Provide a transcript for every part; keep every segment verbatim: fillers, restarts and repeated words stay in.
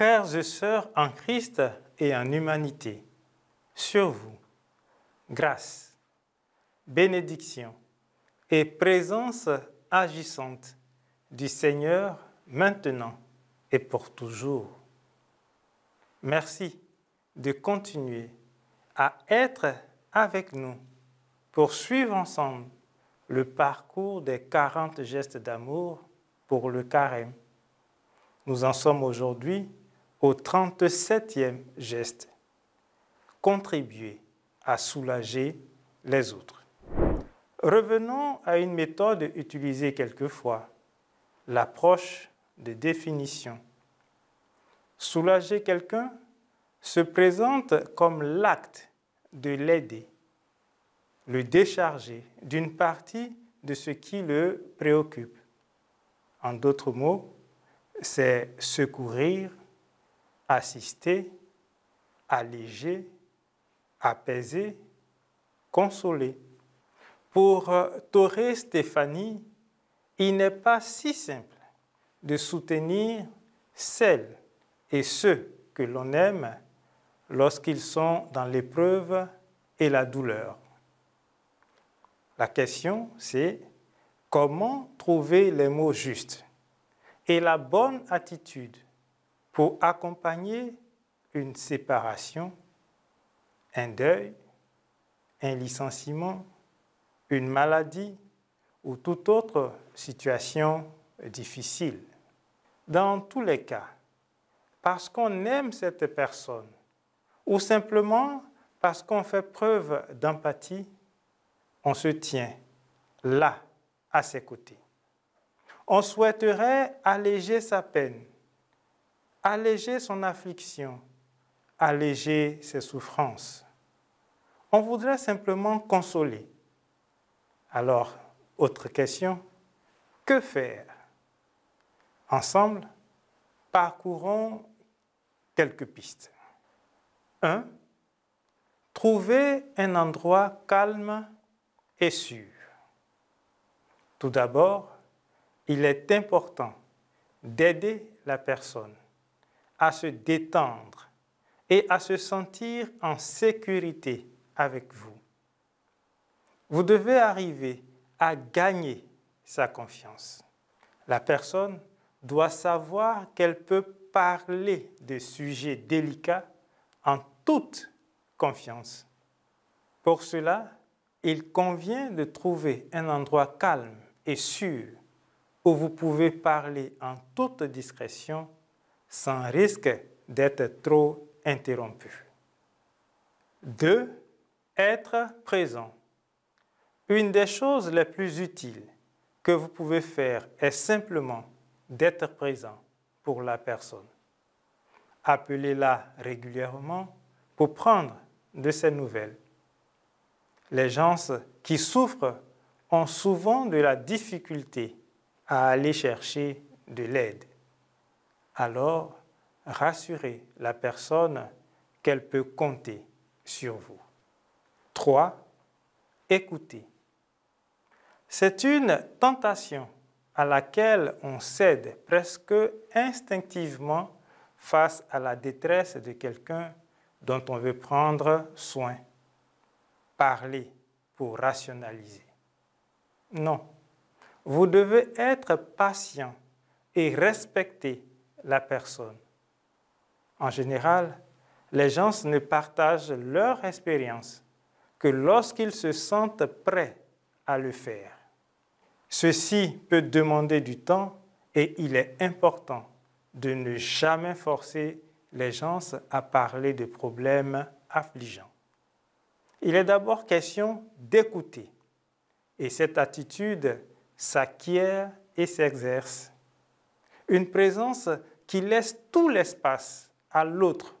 frères et sœurs en Christ et en humanité, sur vous, grâce, bénédiction et présence agissante du Seigneur maintenant et pour toujours. Merci de continuer à être avec nous pour suivre ensemble le parcours des quarante gestes d'amour pour le carême. Nous en sommes aujourd'hui au trente-septième geste, contribuer à soulager les autres. Revenons à une méthode utilisée quelquefois, l'approche de définition. Soulager quelqu'un se présente comme l'acte de l'aider, le décharger d'une partie de ce qui le préoccupe. En d'autres mots, c'est secourir, assister, alléger, apaiser, consoler. Pour Torré Stéphanie, il n'est pas si simple de soutenir celles et ceux que l'on aime lorsqu'ils sont dans l'épreuve et la douleur. La question, c'est comment trouver les mots justes et la bonne attitude pour accompagner une séparation, un deuil, un licenciement, une maladie ou toute autre situation difficile. Dans tous les cas, parce qu'on aime cette personne ou simplement parce qu'on fait preuve d'empathie, on se tient là, à ses côtés. On souhaiterait alléger sa peine, alléger son affliction, alléger ses souffrances. On voudrait simplement consoler. Alors, autre question, que faire? Ensemble, parcourons quelques pistes. un. Trouver un endroit calme et sûr. Tout d'abord, il est important d'aider la personne à se détendre et à se sentir en sécurité avec vous. Vous devez arriver à gagner sa confiance. La personne doit savoir qu'elle peut parler de sujets délicats en toute confiance. Pour cela, il convient de trouver un endroit calme et sûr où vous pouvez parler en toute discrétion sans risque d'être trop interrompu. deux. Être présent. Une des choses les plus utiles que vous pouvez faire est simplement d'être présent pour la personne. Appelez-la régulièrement pour prendre de ses nouvelles. Les gens qui souffrent ont souvent de la difficulté à aller chercher de l'aide. Alors, rassurez la personne qu'elle peut compter sur vous. trois. Écoutez. C'est une tentation à laquelle on cède presque instinctivement face à la détresse de quelqu'un dont on veut prendre soin. Parler pour rationaliser. Non, vous devez être patient et respecter la personne. En général, les gens ne partagent leur expérience que lorsqu'ils se sentent prêts à le faire. Ceci peut demander du temps et il est important de ne jamais forcer les gens à parler de problèmes affligeants. Il est d'abord question d'écouter et cette attitude s'acquiert et s'exerce. Une présence qui laisse tout l'espace à l'autre,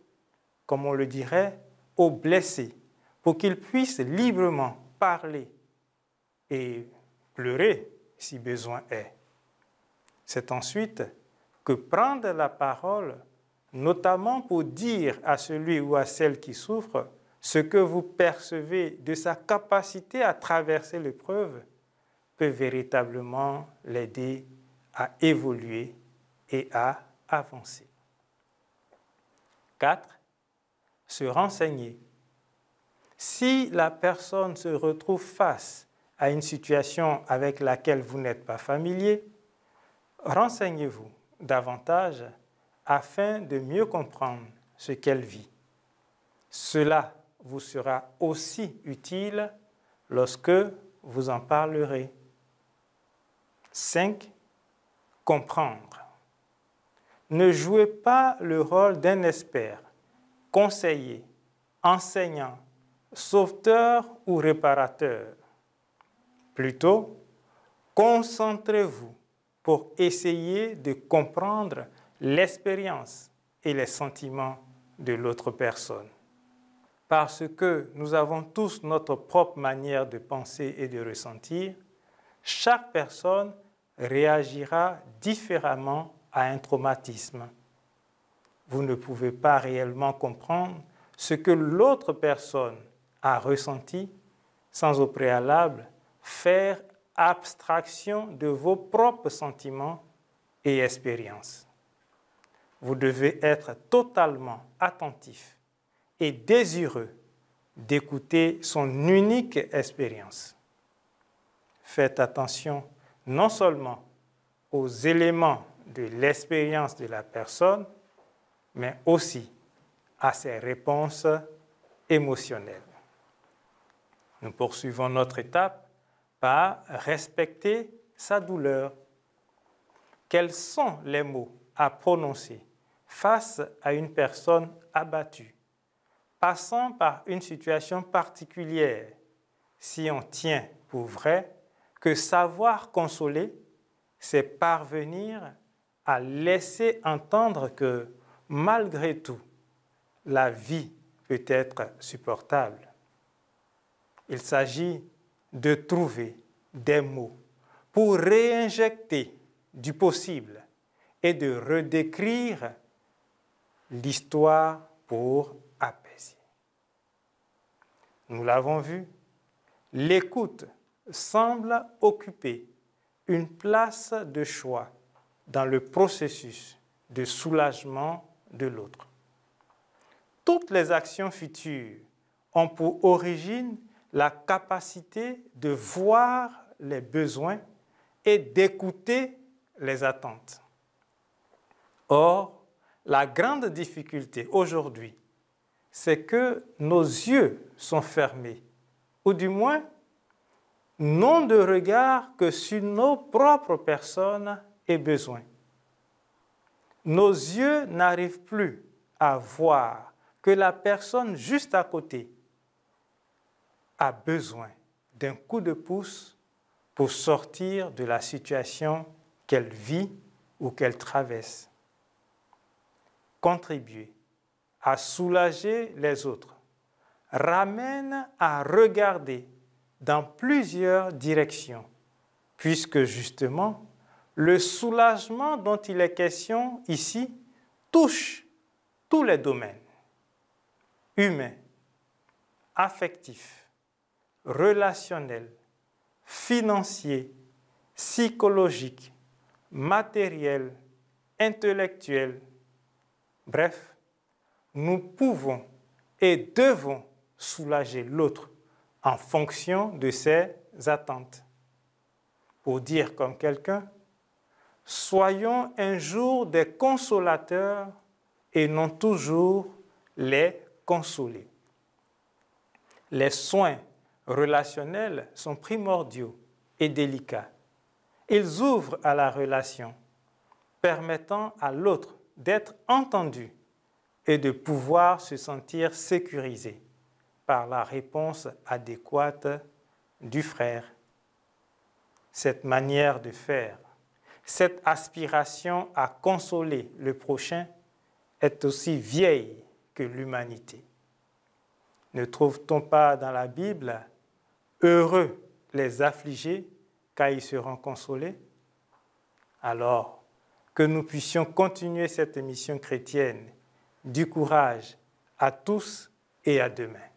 comme on le dirait, au blessé, pour qu'il puisse librement parler et pleurer si besoin est. C'est ensuite que prendre la parole, notamment pour dire à celui ou à celle qui souffre ce que vous percevez de sa capacité à traverser l'épreuve, peut véritablement l'aider à évoluer et à avancer. quatre. Se renseigner. Si la personne se retrouve face à une situation avec laquelle vous n'êtes pas familier, renseignez-vous davantage afin de mieux comprendre ce qu'elle vit. Cela vous sera aussi utile lorsque vous en parlerez. cinq. Comprendre. Ne jouez pas le rôle d'un expert, conseiller, enseignant, sauveteur ou réparateur. Plutôt, concentrez-vous pour essayer de comprendre l'expérience et les sentiments de l'autre personne. Parce que nous avons tous notre propre manière de penser et de ressentir, chaque personne réagira différemment à un traumatisme. Vous ne pouvez pas réellement comprendre ce que l'autre personne a ressenti sans au préalable faire abstraction de vos propres sentiments et expériences. Vous devez être totalement attentif et désireux d'écouter son unique expérience. Faites attention non seulement aux éléments de l'expérience de la personne, mais aussi à ses réponses émotionnelles. Nous poursuivons notre étape par respecter sa douleur. Quels sont les mots à prononcer face à une personne abattue, passant par une situation particulière, si on tient pour vrai que savoir consoler, c'est parvenir à laisser entendre que, malgré tout, la vie peut être supportable. Il s'agit de trouver des mots pour réinjecter du possible et de redécrire l'histoire pour apaiser. Nous l'avons vu, l'écoute semble occuper une place de choix dans le processus de soulagement de l'autre. Toutes les actions futures ont pour origine la capacité de voir les besoins et d'écouter les attentes. Or, la grande difficulté aujourd'hui, c'est que nos yeux sont fermés, ou du moins, n'ont de regard que sur nos propres personnes et besoins. Nos yeux n'arrivent plus à voir que la personne juste à côté a besoin d'un coup de pouce pour sortir de la situation qu'elle vit ou qu'elle traverse. Contribuer à soulager les autres ramène à regarder dans plusieurs directions, puisque justement, le soulagement dont il est question ici touche tous les domaines humains, affectifs, relationnel, financier, psychologique, matériel, intellectuel. Bref, nous pouvons et devons soulager l'autre en fonction de ses attentes. Pour dire comme quelqu'un, soyons un jour des consolateurs et non toujours les consolés. Les soins relationnels sont primordiaux et délicats. Ils ouvrent à la relation, permettant à l'autre d'être entendu et de pouvoir se sentir sécurisé par la réponse adéquate du frère. Cette manière de faire, cette aspiration à consoler le prochain est aussi vieille que l'humanité. Ne trouve-t-on pas dans la Bible « Heureux les affligés, car ils seront consolés » Alors, que nous puissions continuer cette mission chrétienne, du courage à tous et à demain.